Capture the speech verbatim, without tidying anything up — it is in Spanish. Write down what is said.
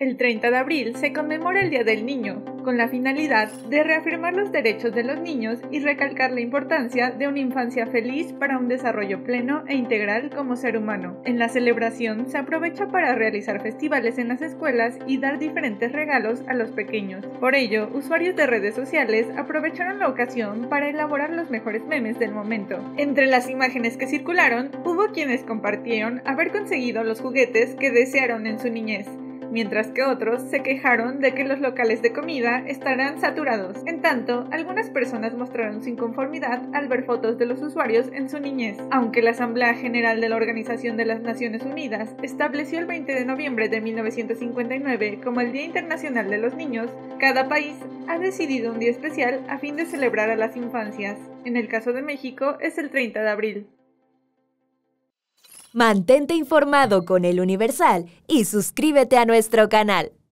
El treinta de abril se conmemora el Día del Niño, con la finalidad de reafirmar los derechos de los niños y recalcar la importancia de una infancia feliz para un desarrollo pleno e integral como ser humano. En la celebración se aprovecha para realizar festivales en las escuelas y dar diferentes regalos a los pequeños. Por ello, usuarios de redes sociales aprovecharon la ocasión para elaborar los mejores memes del momento. Entre las imágenes que circularon, hubo quienes compartieron haber conseguido los juguetes que desearon en su niñez, mientras que otros se quejaron de que los locales de comida estarán saturados. En tanto, algunas personas mostraron su inconformidad al ver fotos de los usuarios en su niñez. Aunque la Asamblea General de la Organización de las Naciones Unidas estableció el veinte de noviembre de mil novecientos cincuenta y nueve como el Día Internacional de los Niños, cada país ha decidido un día especial a fin de celebrar a las infancias. En el caso de México, es el treinta de abril. Mantente informado con El Universal y suscríbete a nuestro canal.